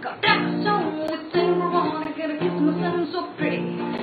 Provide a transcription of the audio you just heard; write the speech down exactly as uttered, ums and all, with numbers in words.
Got that song with silver one, I gotta kiss my son so pretty.